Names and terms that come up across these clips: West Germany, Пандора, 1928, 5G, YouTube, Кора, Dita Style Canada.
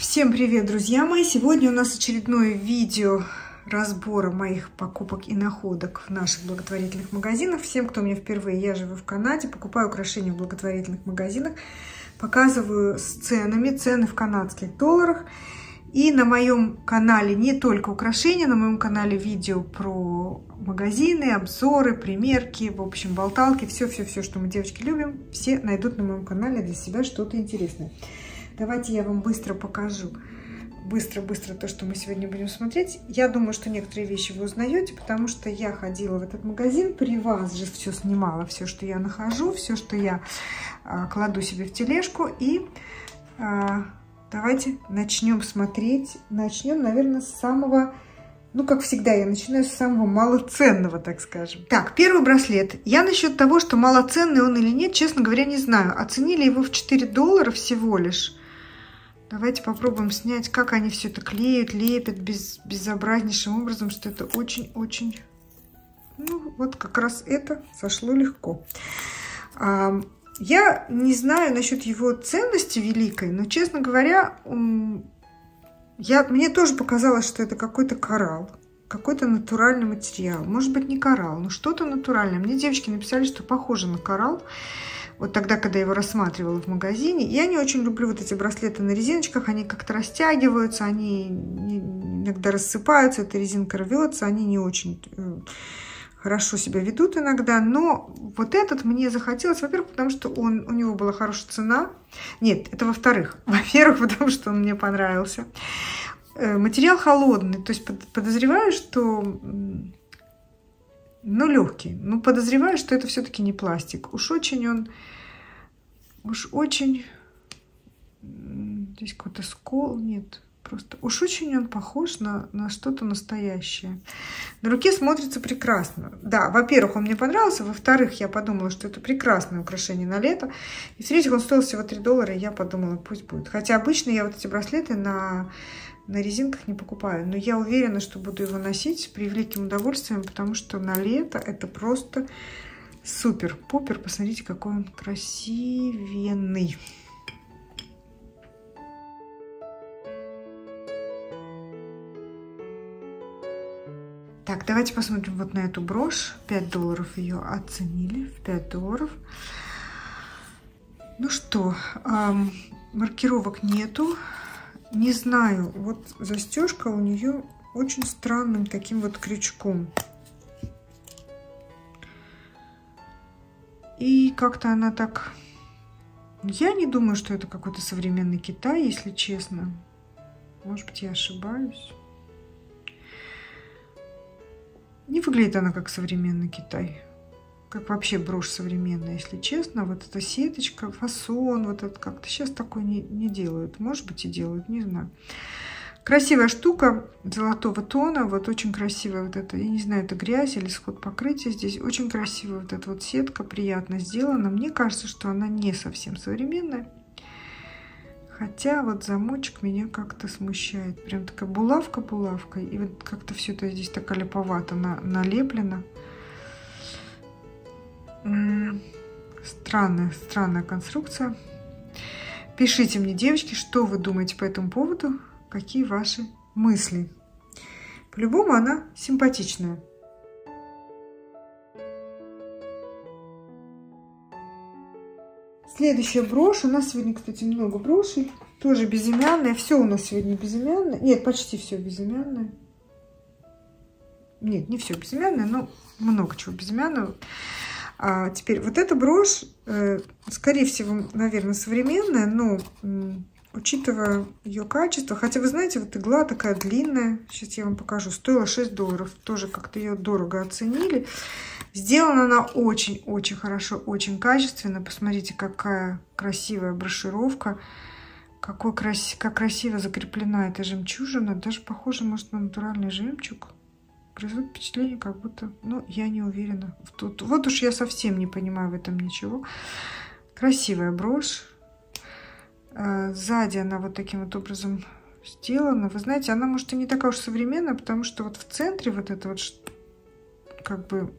Всем привет, друзья мои! Сегодня у нас очередное видео разбора моих покупок и находок в наших благотворительных магазинах. Всем, кто мне впервые, я живу в Канаде, покупаю украшения в благотворительных магазинах, показываю с ценами, цены в канадских долларах. И на моем канале не только украшения, на моем канале видео про магазины, обзоры, примерки, в общем, болталки, все-все-все, что мы, девочки, любим, все найдут на моем канале для себя что-то интересное. Давайте я вам быстро покажу, быстро то, что мы сегодня будем смотреть. Я думаю, что некоторые вещи вы узнаете, потому что я ходила в этот магазин, при вас же все снимала, все, что я нахожу, все, что я кладу себе в тележку. И давайте начнем смотреть. Начнем, наверное, с самого, ну, как всегда, я начинаю с самого малоценного, так скажем. Так, первый браслет. Я насчет того, что малоценный он или нет, честно говоря, не знаю. Оценили его в $4 всего лишь. Давайте попробуем снять, как они все это клеят, лепят безобразнейшим образом, что это очень-очень... Ну, вот как раз это сошло легко. Я не знаю насчет его ценности великой, но, честно говоря, мне тоже показалось, что это какой-то коралл, какой-то натуральный материал. Может быть, не коралл, но что-то натуральное. Мне девочки написали, что похоже на коралл. Вот тогда, когда я его рассматривала в магазине. Я не очень люблю вот эти браслеты на резиночках. Они как-то растягиваются, они иногда рассыпаются, эта резинка рвется, они не очень хорошо себя ведут иногда. Но вот этот мне захотелось, во-первых, потому что у него была хорошая цена. Нет, это во-вторых. Во-первых, потому что он мне понравился. Материал холодный, то есть подозреваю, что... Ну, легкий. Ну, подозреваю, что это все-таки не пластик. Уж очень он... Здесь какой-то скол. Нет, просто... Уж очень он похож на что-то настоящее. На руке смотрится прекрасно. Да, во-первых, он мне понравился. Во-вторых, я подумала, что это прекрасное украшение на лето. И, в-третьих, он стоил всего $3, и я подумала, пусть будет. Хотя обычно я вот эти браслеты на резинках не покупаю, но я уверена, что буду его носить с превеликим удовольствием, потому что на лето это просто супер-пупер. Посмотрите, какой он красивенный. Так, давайте посмотрим вот на эту брошь. $5 ее оценили, в $5. Ну что, маркировок нету. Не знаю, вот застежка у нее очень странным таким вот крючком. И как-то она так... Я не думаю, что это какой-то современный Китай, если честно. Может быть, я ошибаюсь. Не выглядит она как современный Китай. Как вообще брошь современная, если честно. Вот эта сеточка, фасон, вот это как-то сейчас такое не делают. Может быть, и делают, не знаю. Красивая штука золотого тона. Вот очень красивая вот эта, я не знаю, это грязь или сход покрытия здесь. Очень красивая вот эта вот сетка, приятно сделана. Мне кажется, что она не совсем современная. Хотя вот замочек меня как-то смущает. Прям такая булавка-булавка. И вот как-то все это здесь так липовато налеплено. Странная конструкция. Пишите мне, девочки, что вы думаете по этому поводу, какие ваши мысли. По-любому она симпатичная. Следующая брошь. У нас сегодня, кстати, много брошей. Тоже безымянная. Все у нас сегодня безымянное. Нет, почти все безымянное. Нет, не все безымянное, но много чего безымянного. А теперь вот эта брошь, скорее всего, наверное, современная, но учитывая ее качество, хотя вы знаете, вот игла такая длинная, сейчас я вам покажу, стоила $6, тоже как-то ее дорого оценили. Сделана она очень-очень хорошо, очень качественно, посмотрите, какая красивая брошировка, как красиво закреплена эта жемчужина, даже похоже, может, на натуральный жемчуг. Производит впечатление, как будто... Ну, я не уверена. Тут, вот уж я совсем не понимаю в этом ничего. Красивая брошь. Сзади она вот таким вот образом сделана. Вы знаете, она, может, и не такая уж современная, потому что вот в центре вот это вот как бы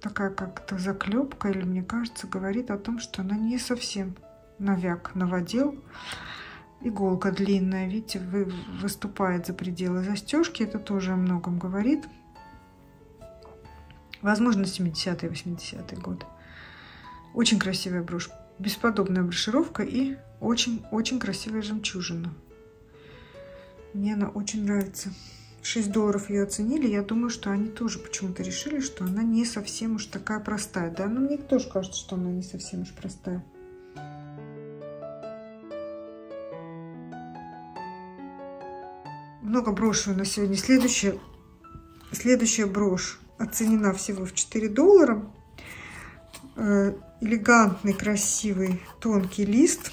такая как-то заклепка, или, мне кажется, говорит о том, что она не совсем навяк, новодел. Иголка длинная, видите, выступает за пределы застежки. Это тоже о многом говорит. Возможно, 70-е, 80-е годы. Очень красивая брошь. Бесподобная брошировка и очень-очень красивая жемчужина. Мне она очень нравится. В $6 ее оценили. Я думаю, что они тоже почему-то решили, что она не совсем уж такая простая. Да, но мне тоже кажется, что она не совсем уж простая. Много брошей на сегодня. Следующая брошь оценена всего в $4. Элегантный, красивый, тонкий лист.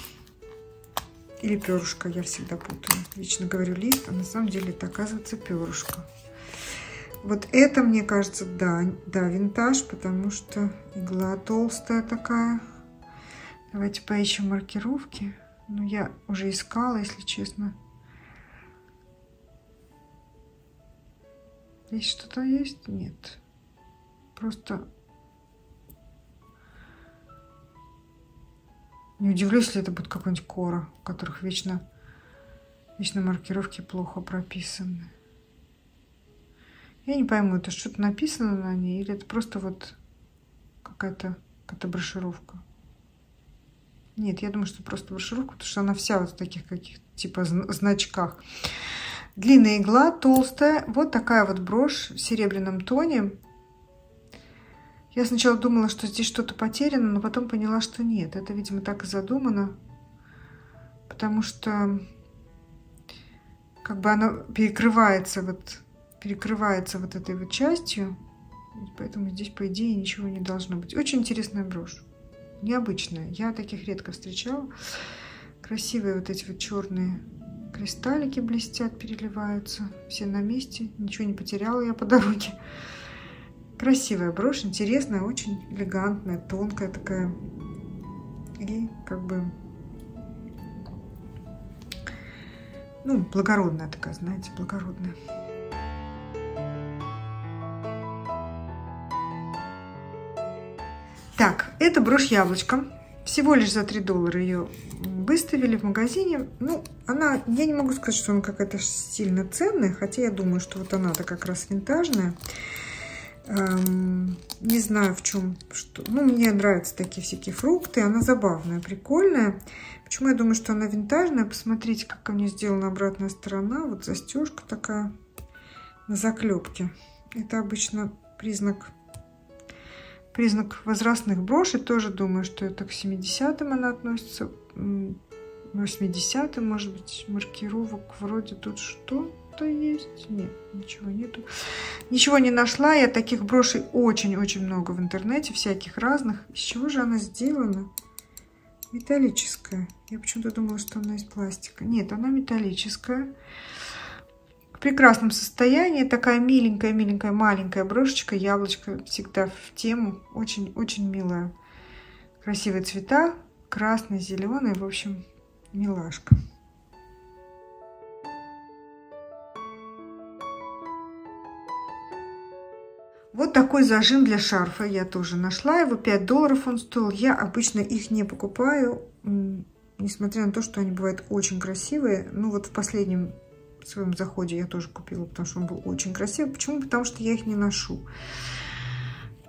Или перышко, я всегда путаю. Вечно говорю лист, а на самом деле это, оказывается, перышко. Вот это, мне кажется, да, винтаж, потому что игла толстая такая. Давайте поищем маркировки. Ну, я уже искала, если честно. Здесь что-то есть? Нет. Просто... Не удивлюсь, если это будет какой-нибудь Кора, у которых вечно маркировки плохо прописаны. Я не пойму, это что-то написано на ней, или это просто вот какая-то брошировка. Нет, я думаю, что просто брошировка, потому что она вся вот в таких каких-то типа значках. Длинная игла, толстая. Вот такая вот брошь в серебряном тоне. Я сначала думала, что здесь что-то потеряно, но потом поняла, что нет. Это, видимо, так и задумано, потому что как бы она перекрывается вот этой вот частью, поэтому здесь, по идее, ничего не должно быть. Очень интересная брошь, необычная. Я таких редко встречала. Красивые вот эти вот черные кристаллики блестят, переливаются, все на месте. Ничего не потеряла я по дороге. Красивая брошь, интересная, очень элегантная, тонкая такая. И как бы, ну, благородная такая, знаете, благородная. Так, это брошь яблочко. Всего лишь за $3 ее выставили в магазине. Ну, она, я не могу сказать, что она какая-то сильно ценная, хотя я думаю, что вот она-то как раз винтажная. Не знаю, в чем, что. Ну, мне нравятся такие всякие фрукты. Она забавная, прикольная. Почему я думаю, что она винтажная? Посмотрите, как у нее сделана обратная сторона. Вот застежка такая на заклепке. Это обычно признак возрастных брошей. Тоже думаю, что это к 70-м она относится. 80-м, может быть, маркировок вроде тут что? Есть? Нет, ничего нету. Ничего не нашла. Я таких брошей очень-очень много в интернете, всяких разных. Из чего же она сделана? Металлическая. Я почему-то думала, что она из пластика. Нет, она металлическая. В прекрасном состоянии. Такая миленькая-миленькая маленькая брошечка. Яблочко всегда в тему. Очень-очень милая. Красивые цвета. Красный, зеленый. В общем, милашка. Вот такой зажим для шарфа я тоже нашла. Его $5 он стоил. Я обычно их не покупаю, несмотря на то, что они бывают очень красивые. Ну вот в последнем своем заходе я тоже купила, потому что он был очень красивый. Почему? Потому что я их не ношу.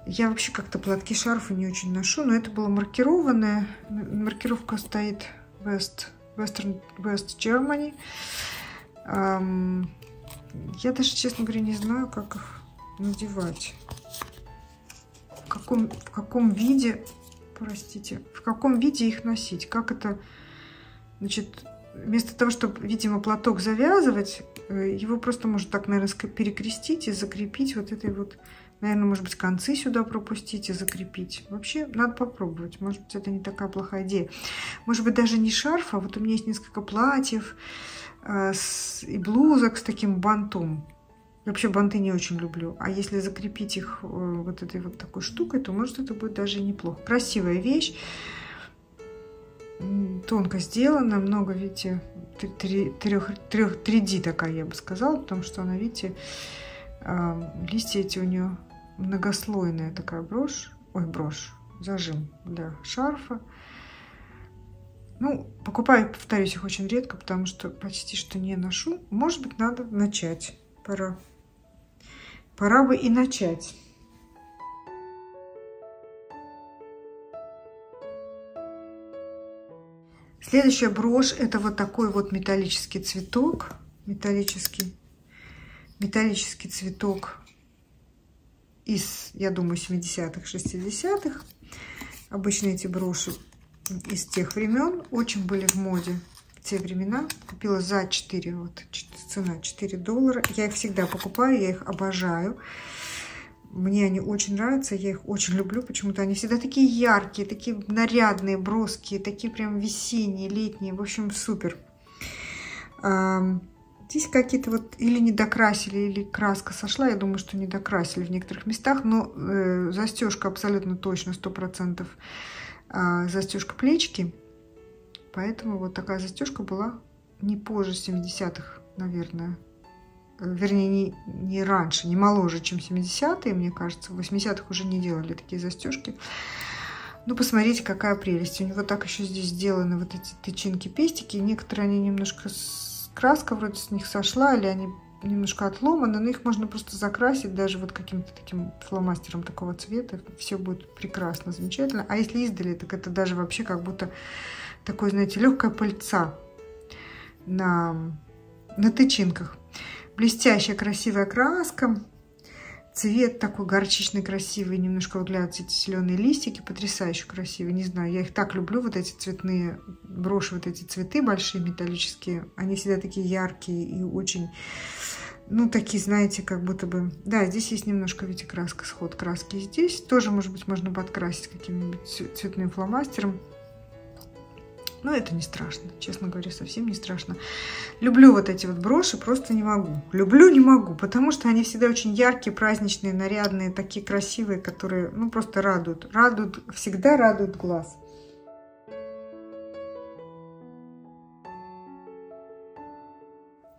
Я вообще как-то платки, шарфы не очень ношу, но это было маркированное. Маркировка стоит West Germany. Я даже, честно говоря, не знаю, как их надевать, в каком виде, простите, в каком виде их носить, как это, значит, вместо того, чтобы, видимо, платок завязывать, его просто можно так, наверное, перекрестить и закрепить вот этой вот, наверное, может быть, концы сюда пропустить и закрепить. Вообще, надо попробовать, может быть, это не такая плохая идея. Может быть, даже не шарф, а вот у меня есть несколько платьев и блузок с таким бантом. Я вообще банты не очень люблю, а если закрепить их вот этой вот такой штукой, то, может, это будет даже неплохо. Красивая вещь, тонко сделана, много, видите, 3D такая, я бы сказала, потому что она, видите, листья эти у нее многослойная такая брошь, зажим для шарфа. Ну, покупаю, повторюсь, их очень редко, потому что почти что не ношу. Может быть, надо начать. Пора. Пора бы и начать. Следующая брошь — это вот такой вот металлический цветок. Металлический цветок из, я думаю, 70-х, 60-х. Обычно эти броши из тех времен очень были в моде в те времена. Купила за 4, вот цена 4 доллара. Я их всегда покупаю, я их обожаю. Мне они очень нравятся, я их очень люблю. Почему-то они всегда такие яркие, такие нарядные, броские, такие прям весенние, летние. В общем, супер. Здесь какие-то вот или не докрасили, или краска сошла. Я думаю, что не докрасили в некоторых местах. Но застежка абсолютно точно, 100% застежка плечки. Поэтому вот такая застежка была не позже 70-х, наверное. Вернее, не раньше, не моложе, чем 70-е, мне кажется. В 80-х уже не делали такие застежки. Ну, посмотрите, какая прелесть. У него так еще здесь сделаны вот эти тычинки-пестики. Некоторые они немножко... Краска вроде с них сошла, или они немножко отломаны, но их можно просто закрасить даже вот каким-то таким фломастером такого цвета. Все будет прекрасно, замечательно. А если издали, так это даже вообще как будто такое, знаете, легкая пыльца на тычинках. Блестящая, красивая краска. Цвет такой горчичный, красивый, немножко выглядят эти зеленые листики, потрясающе красивые, не знаю, я их так люблю, вот эти цветные броши, вот эти цветы большие, металлические, они всегда такие яркие и очень, ну, такие, знаете, как будто бы, да, здесь есть немножко, видите, краска, сход краски здесь, тоже, может быть, можно подкрасить каким-нибудь цветным фломастером. Но это не страшно, честно говоря, совсем не страшно. Люблю вот эти вот броши, просто не могу. Люблю, не могу, потому что они всегда очень яркие, праздничные, нарядные, такие красивые, которые, ну, просто радуют. Радуют, всегда радуют глаз.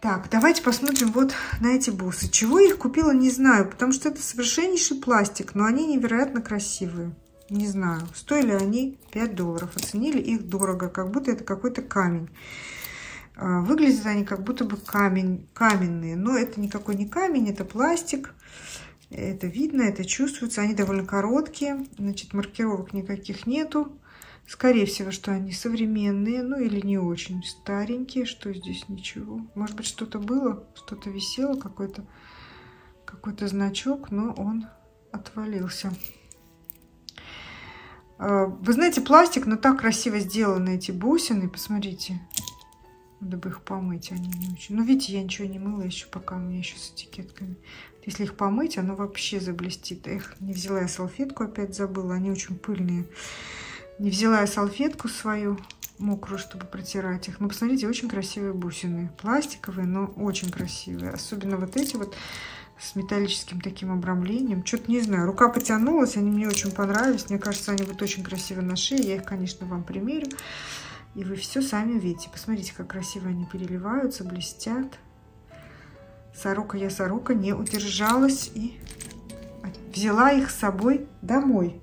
Так, давайте посмотрим вот на эти бусы. Чего я их купила, не знаю, потому что это совершеннейший пластик, но они невероятно красивые. Не знаю, стоили они 5 долларов, оценили их дорого, как будто это какой-то камень. Выглядят они как будто бы каменные, но это никакой не камень, это пластик. Это видно, это чувствуется. Они довольно короткие, значит, маркировок никаких нету. Скорее всего, что они современные, ну или не очень старенькие, что здесь ничего. Может быть, что-то было, что-то висело, какой-то значок, но он отвалился. Вы знаете, пластик, но так красиво сделаны эти бусины. Посмотрите. Надо бы их помыть, они не очень. Ну, видите, я ничего не мыла еще пока, у меня еще с этикетками. Если их помыть, оно вообще заблестит. Эх, не взяла я салфетку, опять забыла. Они очень пыльные. Не взяла я салфетку свою мокрую, чтобы протирать их. Ну, посмотрите, очень красивые бусины. Пластиковые, но очень красивые. Особенно вот эти вот. С металлическим таким обрамлением. Что-то не знаю. Рука потянулась. Они мне очень понравились. Мне кажется, они будут очень красиво на шее. Я их, конечно, вам примерю. И вы все сами увидите. Посмотрите, как красиво они переливаются, блестят. Сорока я, сорока, не удержалась и взяла их с собой домой.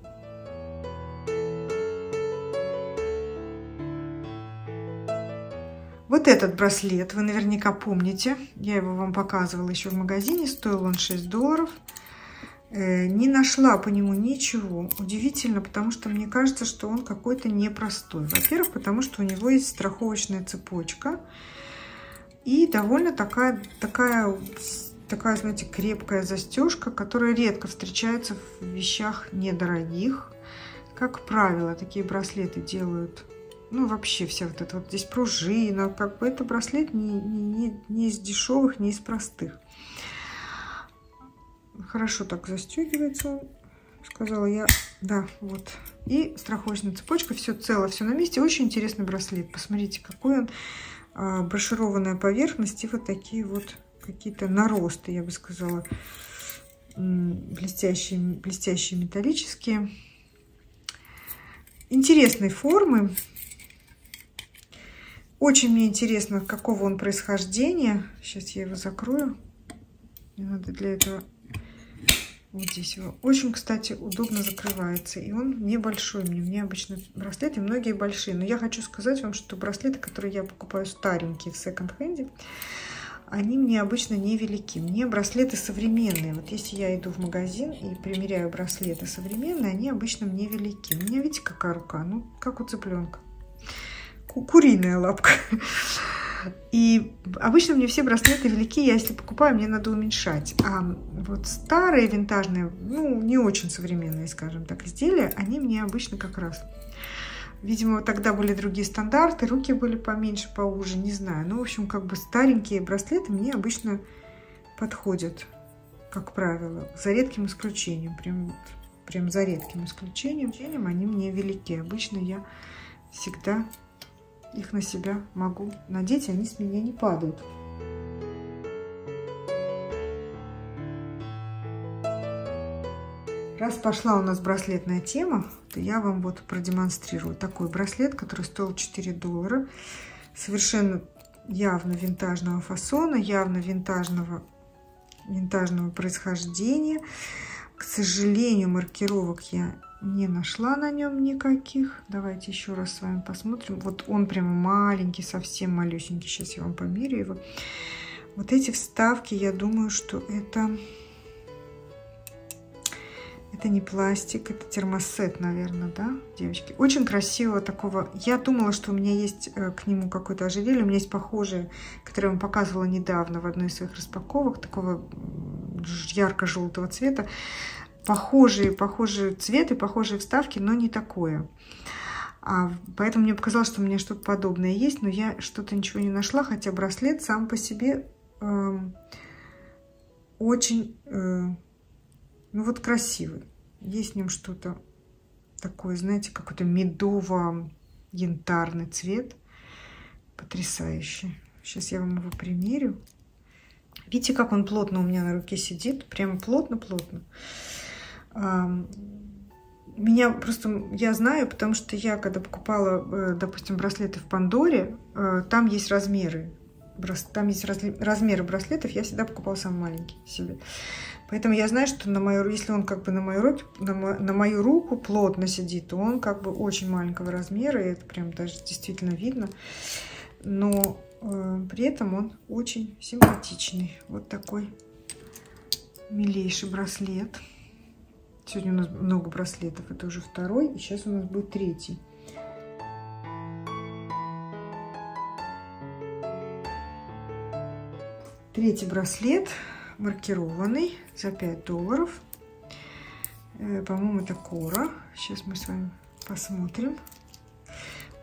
Вот этот браслет вы наверняка помните. Я его вам показывала еще в магазине. Стоил он 6 долларов. Не нашла по нему ничего. Удивительно, потому что мне кажется, что он какой-то непростой. Во-первых, потому что у него есть страховочная цепочка. И довольно такая, знаете, крепкая застежка, которая редко встречается в вещах недорогих. Как правило, такие браслеты делают... Ну, вообще, вся вот эта вот здесь пружина, как бы это браслет не из дешевых, не из простых. Хорошо так застегивается, сказала я. Да, вот. И страховочная цепочка, все цело, все на месте. Очень интересный браслет. Посмотрите, какой он. Брошированная поверхность и вот такие вот какие-то наросты, я бы сказала. Блестящие, блестящие металлические. Интересной формы. Очень мне интересно, какого он происхождения. Сейчас я его закрою. Мне надо для этого Вот здесь его. Очень, кстати, удобно закрывается. И он небольшой мне. У меня обычно браслеты многие большие. Но я хочу сказать вам, что браслеты, которые я покупаю старенькие в секонд-хенде, они мне обычно невелики. Мне браслеты современные. Вот если я иду в магазин и примеряю браслеты современные, они обычно мне велики. У меня, видите, какая рука? Ну, как у цыпленка. Куриная лапка. И обычно мне все браслеты велики, я если покупаю, мне надо уменьшать. А вот старые винтажные, ну, не очень современные, скажем так, изделия, они мне обычно как раз. Видимо, тогда были другие стандарты, руки были поменьше, поуже, не знаю. Ну, в общем, как бы старенькие браслеты мне обычно подходят, как правило, за редким исключением. Прям за редким исключением. Они мне велики. Обычно я всегда их на себя могу надеть, они с меня не падают. Раз пошла у нас браслетная тема, то я вам вот продемонстрирую такой браслет, который стоил $4. Совершенно явно винтажного фасона, явно винтажного происхождения. К сожалению, маркировок я не нашла на нем никаких. Давайте еще раз с вами посмотрим. Вот он прям маленький, совсем малюсенький. Сейчас я вам померяю его. Вот эти вставки, я думаю, что это не пластик, это термосет, наверное, да, девочки? Очень красивого такого. Я думала, что у меня есть к нему какое-то ожерелье. У меня есть похожее, которое я вам показывала недавно в одной из своих распаковок, такого ярко-желтого цвета. Похожие цветы, похожие вставки, но не такое. Поэтому мне показалось, что у меня что-то подобное есть, но я что-то ничего не нашла, хотя браслет сам по себе очень, ну вот, красивый. Есть в нем что-то такое, знаете, какой-то медово-янтарный цвет. Потрясающий. Сейчас я вам его примерю. Видите, как он плотно у меня на руке сидит? Прямо плотно-плотно. Меня просто, я знаю, потому что я, когда покупала, допустим, браслеты в Пандоре, там есть размеры. Там есть размеры браслетов, я всегда покупала самый маленький себе. Поэтому я знаю, что на мою, если он как бы на мою руку плотно сидит, то он как бы очень маленького размера, и это прям даже действительно видно. Но при этом он очень симпатичный. Вот такой милейший браслет. Сегодня у нас много браслетов, это уже второй, и сейчас у нас будет третий. Третий браслет, маркированный, за $5. По-моему, это Кора. Сейчас мы с вами посмотрим.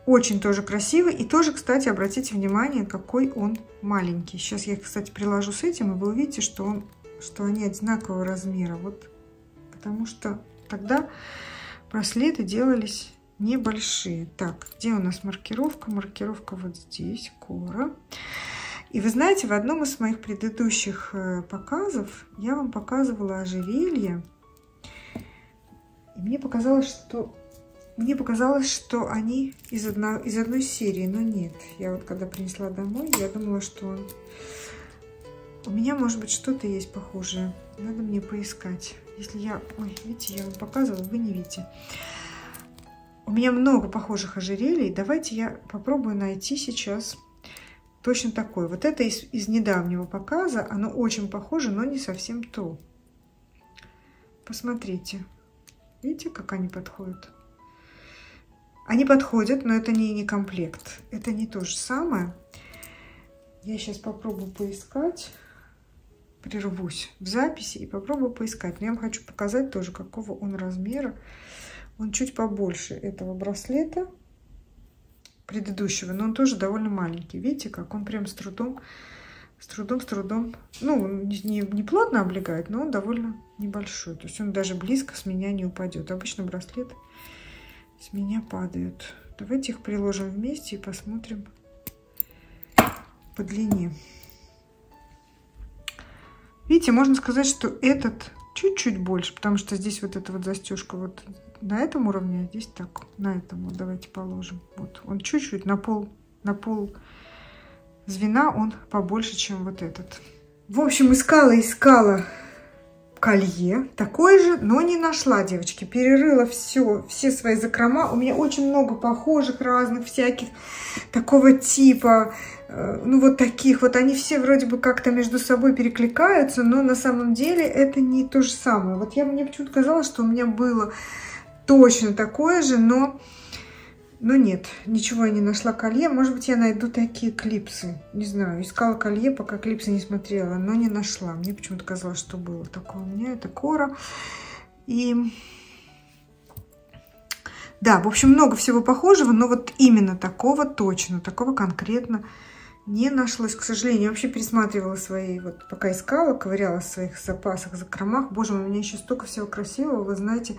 Очень тоже красивый. И тоже, кстати, обратите внимание, какой он маленький. Сейчас я их, кстати, приложу с этим, и вы увидите, что они одинакового размера. Вот. Потому что тогда браслеты делались небольшие. Так, где у нас маркировка? Маркировка вот здесь, Кора. И вы знаете, в одном из моих предыдущих показов я вам показывала ожерелье. И мне показалось, что они из одной серии, но нет. Я вот когда принесла домой, я думала, что он... У меня, может быть, что-то есть похожее. Надо мне поискать. Если я... Ой, видите, я вам показывала, вы не видите. У меня много похожих ожерелий. Давайте я попробую найти сейчас точно такой. Вот это из недавнего показа. Оно очень похоже, но не совсем то. Посмотрите. Видите, как они подходят? Они подходят, но это не комплект. Это не то же самое. Я сейчас попробую поискать. Прервусь в записи и попробую поискать. Но я вам хочу показать тоже, какого он размера. Он чуть побольше этого браслета предыдущего, но он тоже довольно маленький. Видите, как он прям с трудом. Ну, не плотно облегает, но он довольно небольшой. То есть он даже близко с меня не упадет. Обычно браслет с меня падают. Давайте их приложим вместе и посмотрим по длине. Видите, можно сказать, что этот чуть-чуть больше, потому что здесь вот эта вот застежка вот на этом уровне, а здесь так, на этом. Вот давайте положим. Вот он чуть-чуть, на пол звена он побольше, чем вот этот. В общем, искала колье. Такое же, но не нашла, девочки. Перерыла все свои закрома. У меня очень много похожих разных всяких такого типа. Ну, вот таких. Вот они все вроде бы как-то между собой перекликаются, но на самом деле это не то же самое. Вот мне почему-то казалось, что у меня было точно такое же, но нет, ничего я не нашла колье. Может быть, я найду такие клипсы. Не знаю, искала колье, пока клипсы не смотрела, но не нашла. Мне почему-то казалось, что было такое у меня. Это Кора. И да, в общем, много всего похожего, но вот именно такого точно, такого конкретно не нашлось, к сожалению. Я вообще пересматривала свои, вот пока искала, ковырялась в своих запасах, закромах. Боже мой, у меня еще столько всего красивого, вы знаете.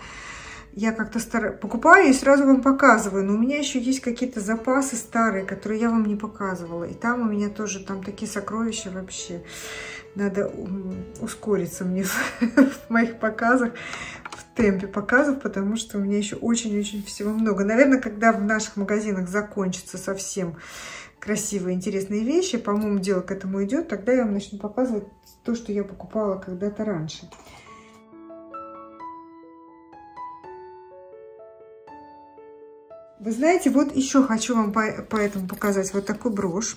Я как-то покупаю и сразу вам показываю, но у меня еще есть какие-то запасы старые, которые я вам не показывала. И там у меня тоже там такие сокровища вообще. Надо ускориться мне в моих показах, в темпе показов, потому что у меня еще очень-очень всего много. Наверное, когда в наших магазинах закончатся совсем красивые, интересные вещи, по-моему, дело к этому идет, тогда я вам начну показывать то, что я покупала когда-то раньше. Вы знаете, вот еще хочу вам поэтому показать вот такую брошь.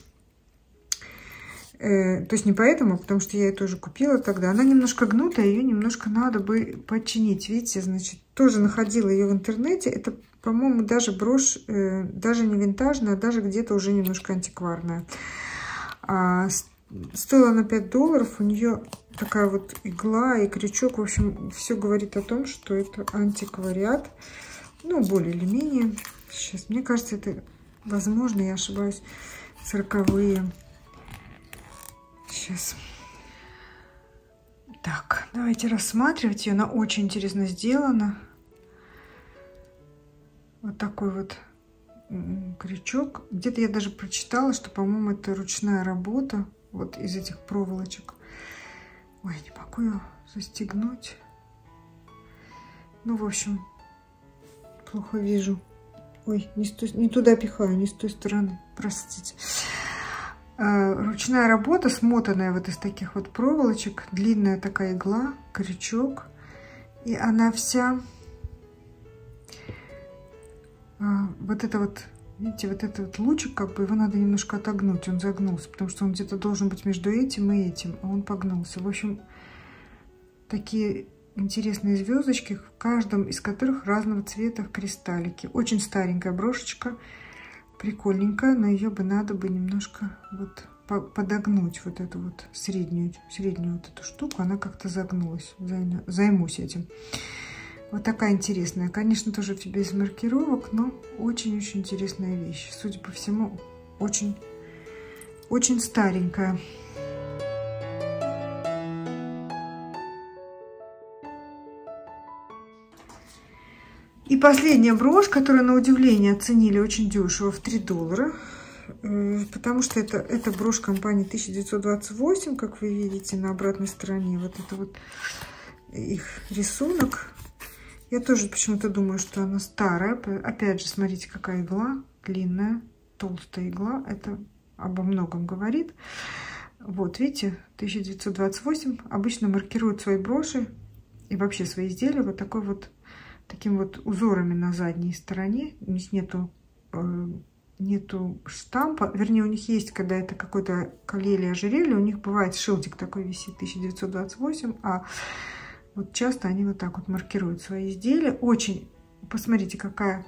То есть не поэтому, а потому что я ее тоже купила тогда. Она немножко гнутая, ее немножко надо бы починить. Видите, значит, тоже находила ее в интернете. Это, по-моему, даже брошь, даже не винтажная, а даже где-то уже немножко антикварная. А стоила она $5, у нее такая вот игла и крючок. В общем, все говорит о том, что это антиквариат. Ну, более или менее. Сейчас, мне кажется, это, возможно, я ошибаюсь, 40-е. Сейчас. Так, давайте рассматривать ее. Она очень интересно сделана. Вот такой вот крючок. Где-то я даже прочитала, что, по-моему, это ручная работа. Вот из этих проволочек. Ой, не могу ее застегнуть. Ну, в общем, плохо вижу. Ой, не туда пихаю, не с той стороны, простите. Ручная работа, смотанная вот из таких вот проволочек. Длинная такая игла, крючок. И она вся... Вот это вот, видите, вот этот лучик, как бы его надо немножко отогнуть. Он загнулся, потому что он где-то должен быть между этим и этим. А он погнулся. В общем, такие... интересные звездочки, в каждом из которых разного цвета кристаллики. Очень старенькая брошечка, прикольненькая, но ее бы надо бы немножко вот подогнуть, вот эту вот среднюю вот эту штуку. Она как-то загнулась. Займусь этим. Вот такая интересная. Конечно, тоже без маркировок, но очень-очень интересная вещь. Судя по всему, очень-очень старенькая. И последняя брошь, которую, на удивление, оценили очень дешево, в $3, потому что это брошь компании 1928, как вы видите на обратной стороне, вот это вот их рисунок. Я тоже почему-то думаю, что она старая. Опять же, смотрите, какая игла, длинная, толстая игла, это обо многом говорит. Вот, видите, 1928, обычно маркируют свои броши и вообще свои изделия вот такой вот, таким вот узорами на задней стороне. У них нету штампа. Вернее, у них есть, когда это какое-то колье или ожерелье, у них бывает шильдик такой висит, 1928. А вот часто они вот так вот маркируют свои изделия. Очень, посмотрите, какая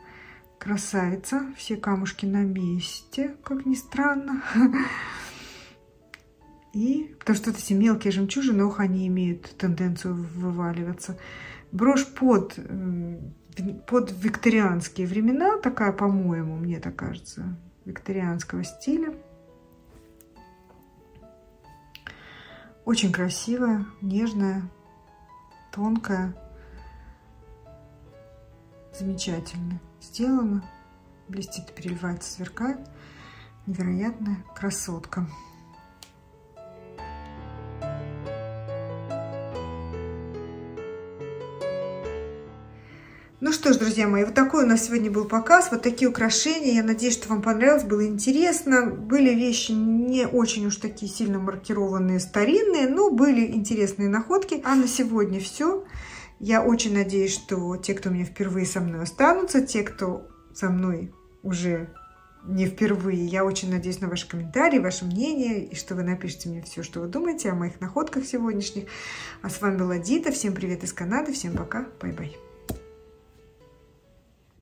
красавица. Все камушки на месте, как ни странно. И потому что эти мелкие жемчужины, ох, они имеют тенденцию вываливаться. Брошь под викторианские времена, такая, по-моему, мне так кажется, викторианского стиля. Очень красивая, нежная, тонкая, замечательно сделана, блестит, переливается, сверкает, невероятная красотка. Ну что ж, друзья мои, вот такой у нас сегодня был показ, вот такие украшения. Я надеюсь, что вам понравилось, было интересно. Были вещи не очень уж такие сильно маркированные, старинные, но были интересные находки. А на сегодня все. Я очень надеюсь, что те, кто у меня впервые со мной, останутся, те, кто со мной уже не впервые. Я очень надеюсь на ваши комментарии, ваше мнение, и что вы напишите мне все, что вы думаете о моих находках сегодняшних. А с вами была Дита, всем привет из Канады, всем пока, бай-бай.